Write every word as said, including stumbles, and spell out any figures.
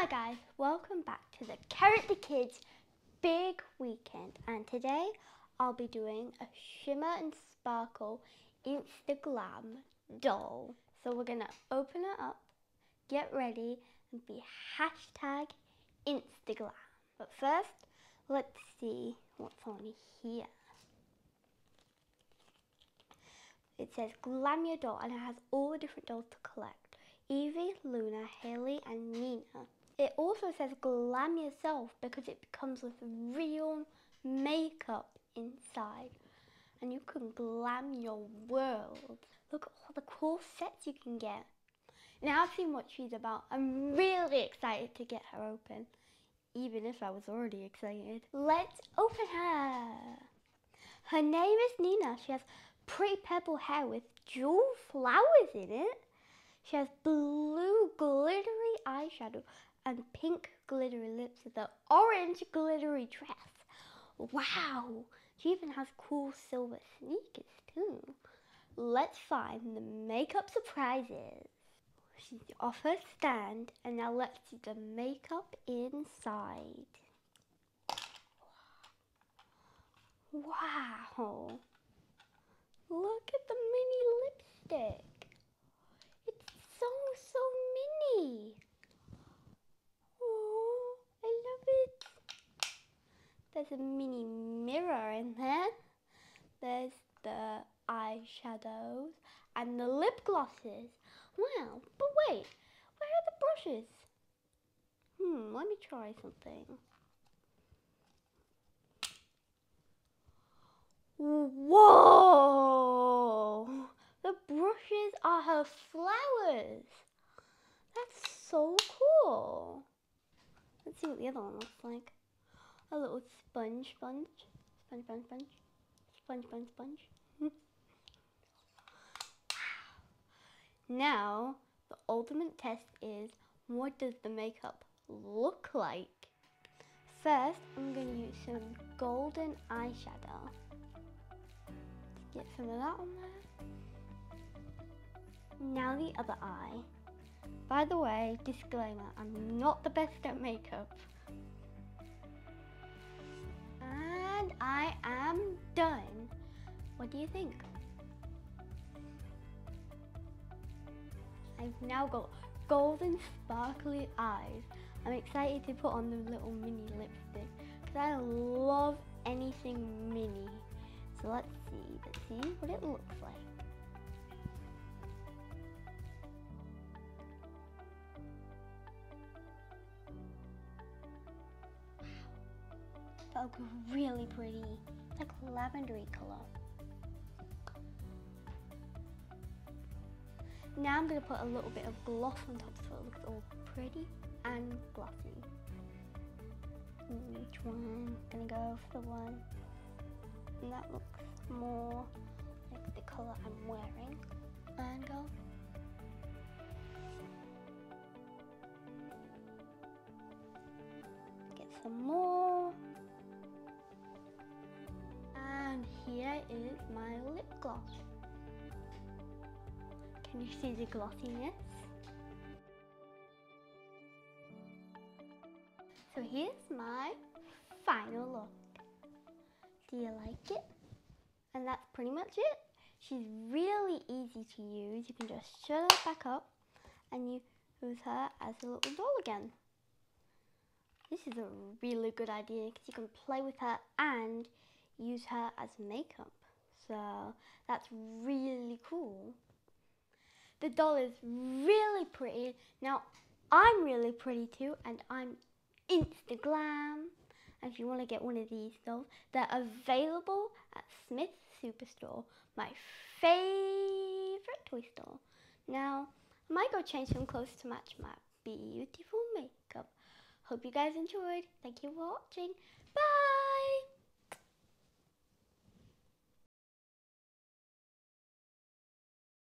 Hi guys, welcome back to the Character Kidz Big Weekend, and today I'll be doing a Shimmer and Sparkle Instaglam doll. So we're going to open it up, get ready and be hashtag Instaglam. But first, let's see what's on here. It says glam your doll and it has all the different dolls to collect. Evie, Luna, Haley and Nina. It also says glam yourself because it comes with real makeup inside. And you can glam your world. Look at all the cool sets you can get. Now I've seen what she's about. I'm really excited to get her open. Even if I was already excited. Let's open her. Her name is Nina. She has pretty purple hair with jewel flowers in it. She has blue glittery eyeshadow and pink glittery lips with an orange glittery dress. Wow! She even has cool silver sneakers too. Let's find the makeup surprises. She's off her stand and now let's see the makeup inside. Wow! Look at the mini lipstick. So mini. Oh, I love it. There's a mini mirror in there. There's the eyeshadows and the lip glosses. Wow, but wait, where are the brushes? Hmm, let me try something. Whoa! The brushes are her flowers. That's so cool. Let's see what the other one looks like. A little sponge, sponge, sponge, sponge, sponge, sponge, sponge, sponge. Wow. Now, the ultimate test is, what does the makeup look like? First, I'm going to use some golden eyeshadow. Let's get some of that on there. Now the other eye. By the way, disclaimer, I'm not the best at makeup. And I am done. What do you think? I've now got golden sparkly eyes. I'm excited to put on the little mini lipstick because I love anything mini. So let's see, let's see what it looks like. That looks really pretty, like lavendery color. Now I'm going to put a little bit of gloss on top so it looks all pretty and glossy. Which one? I'm going to go for the one and that looks more like the color I'm wearing. And go. Get some more. Here is my lip gloss. Can you see the glossiness? So here's my final look. Do you like it? And that's pretty much it. She's really easy to use. You can just shut her back up and you use her as a little doll again. This is a really good idea because you can play with her and use her as makeup, so that's really cool. The doll is really pretty. Now I'm really pretty too, and I'm Instaglam. And if you want to get one of these dolls, they're available at Smyths Superstore, my favorite toy store. Now I might go change some clothes to match my beautiful makeup. Hope you guys enjoyed. Thank you for watching. Bye.